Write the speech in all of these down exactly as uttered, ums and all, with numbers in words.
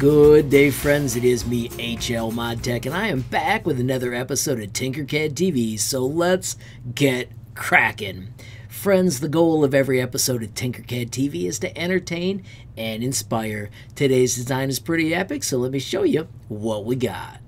Good day, friends. It is me, H L ModTech, and I am back with another episode of Tinkercad T V, so let's get cracking. Friends, the goal of every episode of Tinkercad T V is to entertain and inspire. Today's design is pretty epic, so let me show you what we got.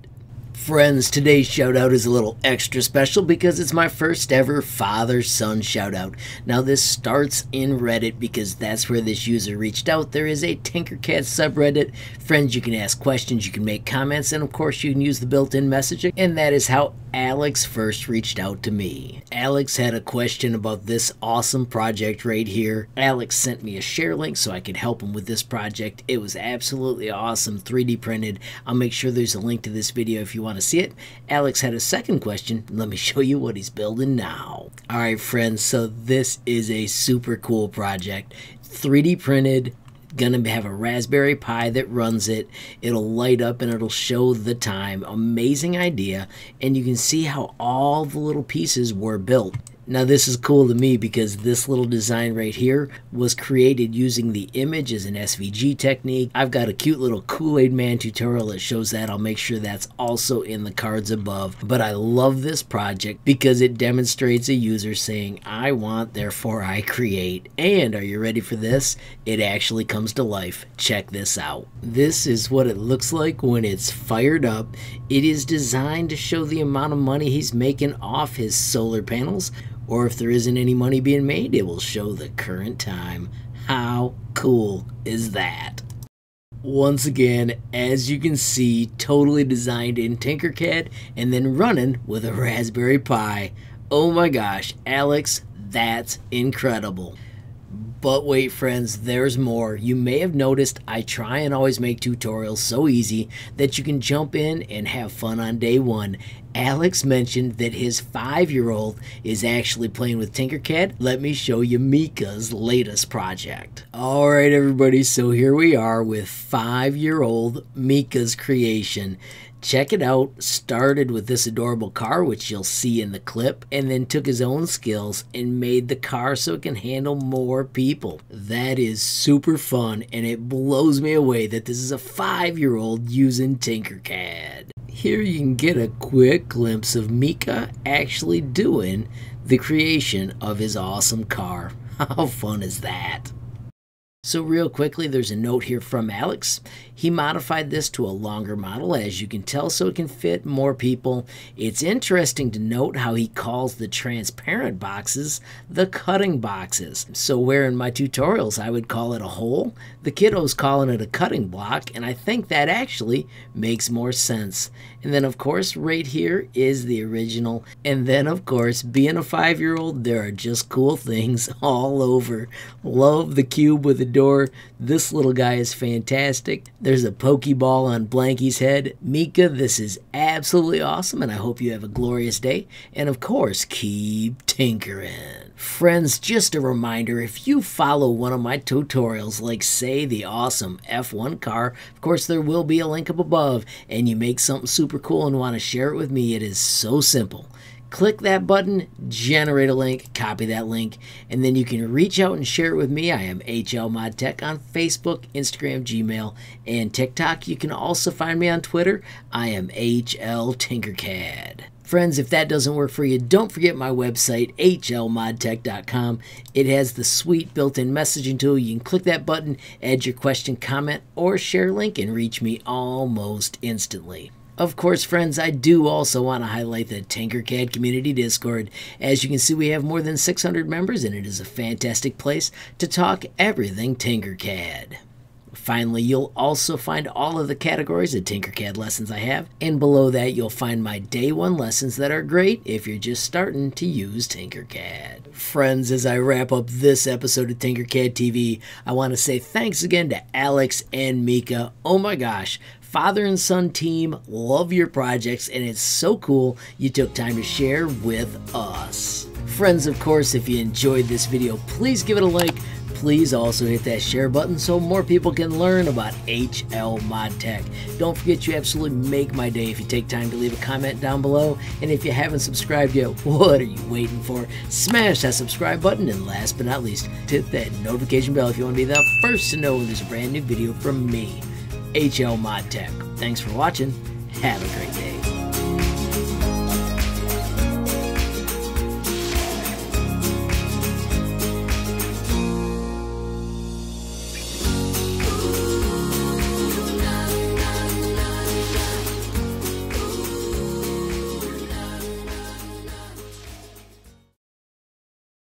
Friends, today's shout out is a little extra special because it's my first ever father-son shout out. Now this starts in Reddit because that's where this user reached out. There is a Tinkercad subreddit. Friends, you can ask questions, you can make comments, and of course you can use the built-in messaging. And that is how Alex first reached out to me. Alex had a question about this awesome project right here. Alex sent me a share link so I could help him with this project. It was absolutely awesome, three D printed. I'll make sure there's a link to this video if you want to see it. Alex had a second question. Let me show you what he's building now. All right, friends, so this is a super cool project. three D printed. Gonna have a Raspberry Pi that runs it. It'll light up and it'll show the time. Amazing idea. And you can see how all the little pieces were built. Now this is cool to me because this little design right here was created using the image as an S V G technique. I've got a cute little Kool-Aid man tutorial that shows that. I'll make sure that's also in the cards above. But I love this project because it demonstrates a user saying, I want, therefore I create. And are you ready for this? It actually comes to life. Check this out. This is what it looks like when it's fired up. It is designed to show the amount of money he's making off his solar panels. Or if there isn't any money being made, it will show the current time. How cool is that? Once again, as you can see, totally designed in Tinkercad and then running with a Raspberry Pi. Oh my gosh, Alex, that's incredible. But wait, friends, there's more. You may have noticed I try and always make tutorials so easy that you can jump in and have fun on day one. Alex mentioned that his five-year-old is actually playing with Tinkercad. Let me show you Mika's latest project. All right, everybody, so here we are with five-year-old Mika's creation. Check it out. Started with this adorable car, which you'll see in the clip, and then took his own skills and made the car so it can handle more people. That is super fun, and it blows me away that this is a five-year-old using Tinkercad. Here you can get a quick glimpse of Mika actually doing the creation of his awesome car. How fun is that? So real quickly, there's a note here from Alex. He modified this to a longer model, as you can tell, so it can fit more people. It's interesting to note how he calls the transparent boxes the cutting boxes. So where in my tutorials I would call it a hole, the kiddo's calling it a cutting block, and I think that actually makes more sense. And then of course, right here is the original. And then of course, being a five-year-old, there are just cool things all over. Love the cube with a door. This little guy is fantastic. There's a Pokeball on Blanky's head. Mika, this is absolutely awesome, and I hope you have a glorious day. And of course, keep tinkering. Friends, just a reminder, if you follow one of my tutorials, like say the awesome F one car, of course there will be a link up above, and you make something super cool and want to share it with me, it is so simple. Click that button, generate a link, copy that link, and then you can reach out and share it with me. I am H L ModTech on Facebook, Instagram, Gmail, and TikTok. You can also find me on Twitter. I am H L Tinkercad. Friends, if that doesn't work for you, don't forget my website, H L Mod Tech dot com. It has the sweet built-in messaging tool. You can click that button, add your question, comment, or share link, and reach me almost instantly. Of course, friends, I do also want to highlight the Tinkercad Community Discord. As you can see, we have more than six hundred members, and it is a fantastic place to talk everything Tinkercad. Finally, you'll also find all of the categories of Tinkercad lessons I have, and below that you'll find my day one lessons that are great if you're just starting to use Tinkercad. Friends, as I wrap up this episode of Tinkercad T V, I want to say thanks again to Alex and Mika. Oh my gosh, father and son team, love your projects, and it's so cool you took time to share with us. Friends, of course, if you enjoyed this video, please give it a like. Please also hit that share button so more people can learn about H L ModTech. Don't forget, you absolutely make my day if you take time to leave a comment down below. And if you haven't subscribed yet, what are you waiting for? Smash that subscribe button, and last but not least, hit that notification bell if you want to be the first to know when there's a brand new video from me. H L ModTech. Thanks for watching. Have a great day.